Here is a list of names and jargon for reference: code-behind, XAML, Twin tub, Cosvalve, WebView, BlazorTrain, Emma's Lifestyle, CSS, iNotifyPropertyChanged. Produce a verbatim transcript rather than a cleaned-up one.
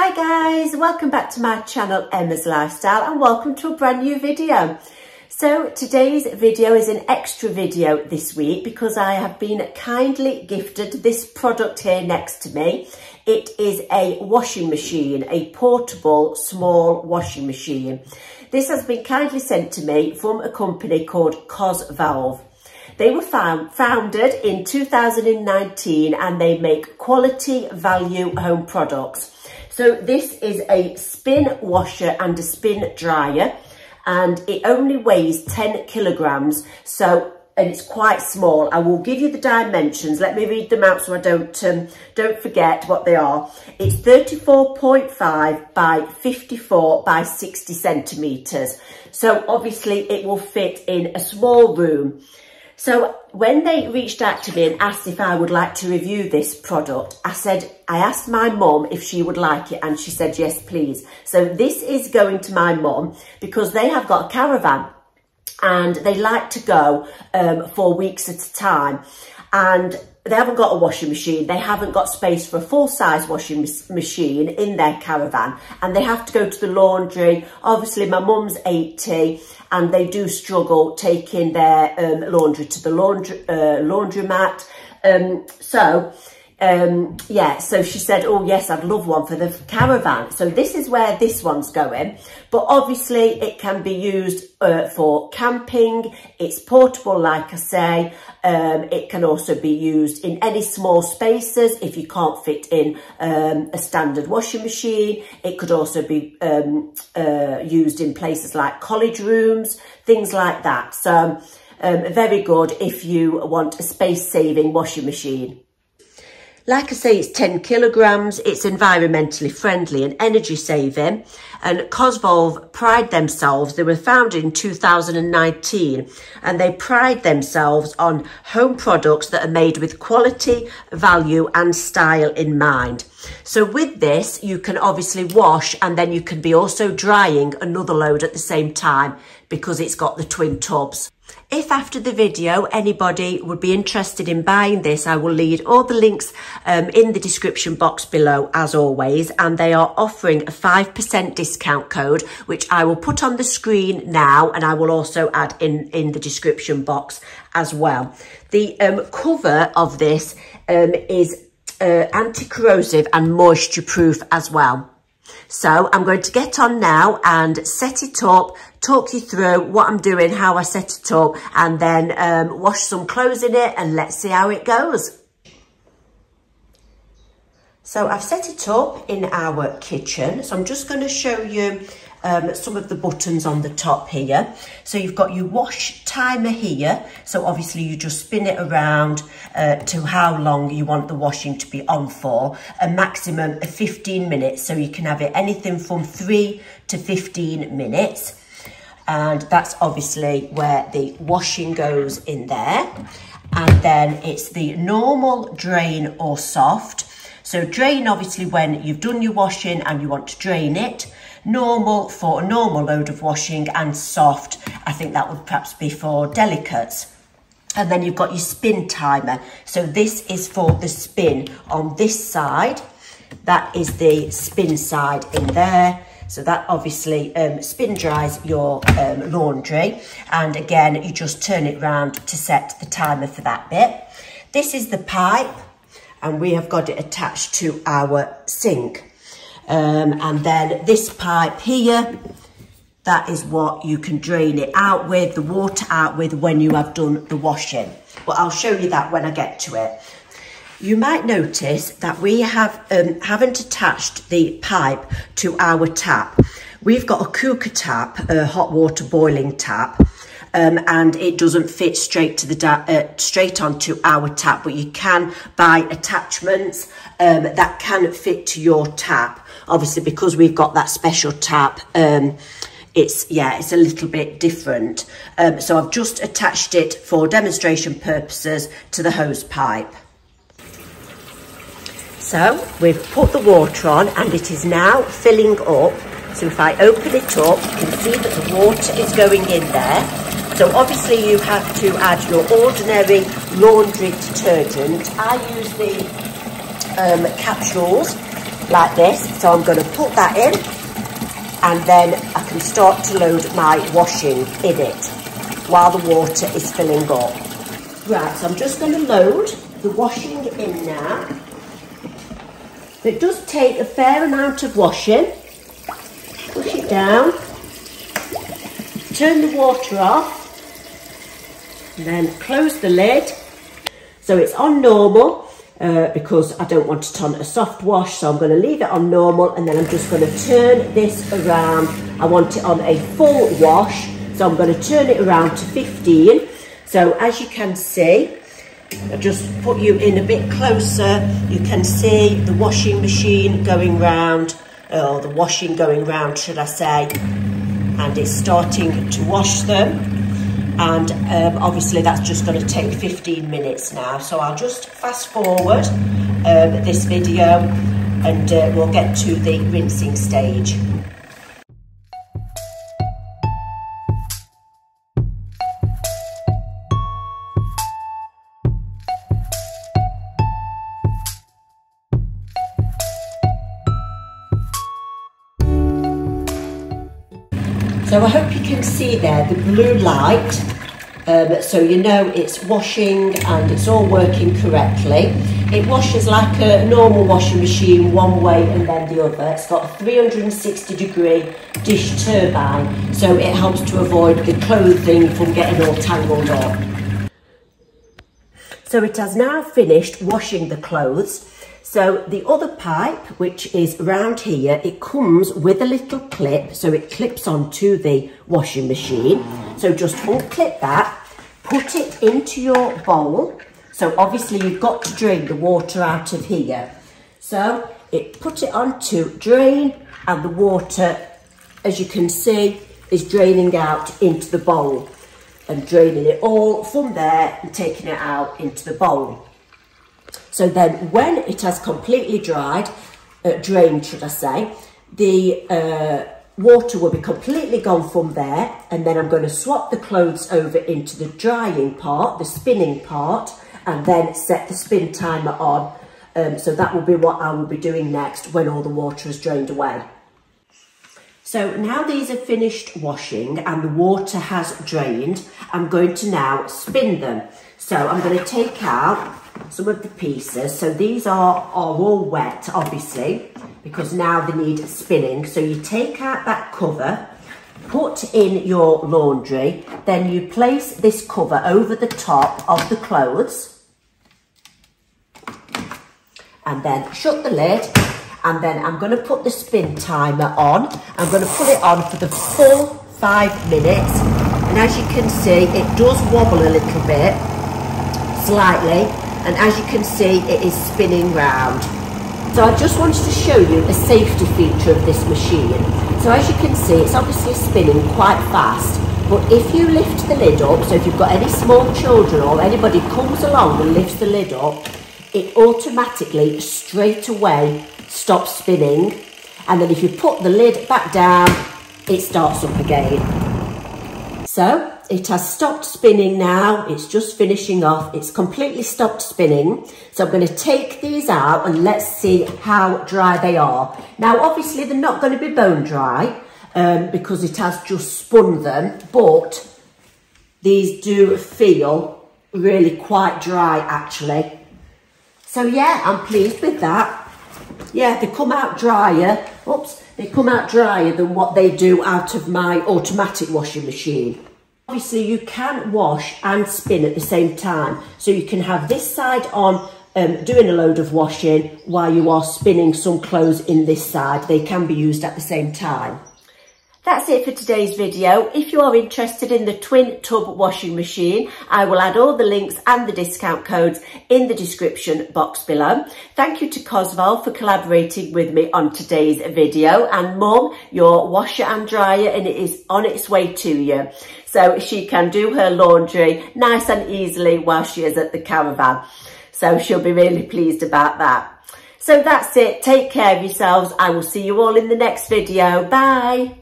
Hi guys, welcome back to my channel Emma's Lifestyle and welcome to a brand new video. So today's video is an extra video this week because I have been kindly gifted this product here next to me. It is a washing machine, a portable small washing machine. This has been kindly sent to me from a company called Cosvalve. They were found, founded in two thousand nineteen and they make quality value home products. So this is a spin washer and a spin dryer and it only weighs ten kilograms. So, and it's quite small. I will give you the dimensions. Let me read them out so I don't, um, don't forget what they are. It's thirty-four point five by fifty-four by sixty centimeters. So obviously it will fit in a small room. So when they reached out to me and asked if I would like to review this product, I said, I asked my mum if she would like it and she said, yes, please. So this is going to my mum because they have got a caravan and they like to go um, for weeks at a time. And they haven't got a washing machine. They haven't got space for a full-size washing machine in their caravan. And they have to go to the laundry. Obviously, my mum's eighty and they do struggle taking their um, laundry to the laundry uh, laundromat. Um, so, um, yeah, so she said, oh, yes, I'd love one for the caravan. So this is where this one's going. But obviously, it can be used Uh, for camping. It's portable, like I say. Um, it can also be used in any small spaces if you can't fit in um, a standard washing machine. It could also be um, uh, used in places like college rooms, things like that. So um, very good if you want a space-saving washing machine. Like I say, it's ten kilograms, it's environmentally friendly and energy saving. And Cosvalve pride themselves, they were founded in two thousand nineteen, and they pride themselves on home products that are made with quality, value and style in mind. So with this, you can obviously wash and then you can be also drying another load at the same time because it's got the twin tubs. If after the video anybody would be interested in buying this, I will leave all the links um, in the description box below as always, and they are offering a five percent discount code which I will put on the screen now and I will also add in, in the description box as well. The um, cover of this um, is uh, anti-corrosive and moisture proof as well. So I'm going to get on now and set it up, talk you through what I'm doing, how I set it up, and then um, wash some clothes in it and let's see how it goes. So I've set it up in our kitchen. So I'm just going to show you um, some of the buttons on the top here. So you've got your wash timer here. So obviously you just spin it around uh, to how long you want the washing to be on for, a maximum of fifteen minutes. So you can have it anything from three to fifteen minutes. And that's obviously where the washing goes in there. And then it's the normal drain or soft. So drain, obviously, when you've done your washing and you want to drain it. Normal for a normal load of washing, and soft, I think that would perhaps be for delicates. And then you've got your spin timer. So this is for the spin on this side. That is the spin side in there. So that obviously um, spin dries your um, laundry. And again, you just turn it round to set the timer for that bit. This is the pipe. And we have got it attached to our sink. Um, and then this pipe here, that is what you can drain it out with, the water out with, when you have done the washing. But I'll show you that when I get to it. You might notice that we have, um, haven't attached the pipe to our tap. We've got a cooker tap, a hot water boiling tap. Um, and it doesn't fit straight to the uh, straight onto our tap, but you can buy attachments um, that can fit to your tap. Obviously, because we've got that special tap, um, it's yeah, it's a little bit different. Um, so I've just attached it for demonstration purposes to the hose pipe. So we've put the water on, and it is now filling up. So if I open it up, you can see that the water is going in there. So obviously you have to add your ordinary laundry detergent. I use the um, capsules like this. So I'm going to put that in, and then I can start to load my washing in it while the water is filling up. Right, so I'm just going to load the washing in now. It does take a fair amount of washing. Push it down, turn the water off, and then close the lid. So it's on normal uh, because I don't want it on a soft wash, so I'm going to leave it on normal, and then I'm just going to turn this around. I want it on a full wash, so I'm going to turn it around to fifteen. So as you can see, I'll just put you in a bit closer. You can see the washing machine going round, or the washing going round, should I say, and it's starting to wash them. And um, obviously that's just going to take fifteen minutes now. So I'll just fast forward um, this video, and uh, we'll get to the rinsing stage. So I hope you can see there the blue light, um, so you know it's washing and it's all working correctly. It washes like a normal washing machine, one way and then the other. It's got a three hundred and sixty degree dish turbine, so it helps to avoid the clothing from getting all tangled up. So it has now finished washing the clothes. So the other pipe, which is round here, it comes with a little clip, so it clips onto the washing machine. So just unclip that, put it into your bowl. So obviously you've got to drain the water out of here. So it put it onto drain, and the water, as you can see, is draining out into the bowl, and draining it all from there and taking it out into the bowl. So then when it has completely dried, uh, drained should I say, the uh, water will be completely gone from there, and then I'm going to swap the clothes over into the drying part, the spinning part, and then set the spin timer on. Um, so that will be what I will be doing next when all the water is drained away. So now these are finished washing and the water has drained, I'm going to now spin them. So I'm going to take out some of the pieces. So these are, are all wet, obviously, because now they need spinning. So you take out that cover, put in your laundry, then you place this cover over the top of the clothes, and then shut the lid. And then I'm going to put the spin timer on. I'm going to put it on for the full five minutes. And as you can see, it does wobble a little bit, slightly. And as you can see, it is spinning round. So I just wanted to show you a safety feature of this machine. So as you can see, it's obviously spinning quite fast. But if you lift the lid up, so if you've got any small children or anybody comes along and lifts the lid up, it automatically, straight away, stops spinning. And then if you put the lid back down, it starts up again. So it has stopped spinning now, it's just finishing off, it's completely stopped spinning. So I'm going to take these out and let's see how dry they are. Now obviously they're not going to be bone dry um, because it has just spun them, but these do feel really quite dry actually. So yeah, I'm pleased with that. Yeah, they come out drier, oops, they come out drier than what they do out of my automatic washing machine. Obviously, you can wash and spin at the same time. So you can have this side on um, doing a load of washing while you are spinning some clothes in this side. They can be used at the same time. That's it for today's video. If you are interested in the twin tub washing machine, I will add all the links and the discount codes in the description box below. Thank you to Cosvalve for collaborating with me on today's video. And Mum, your washer and dryer, and it is on its way to you. So she can do her laundry nice and easily while she is at the caravan. So she'll be really pleased about that. So that's it. Take care of yourselves. I will see you all in the next video. Bye.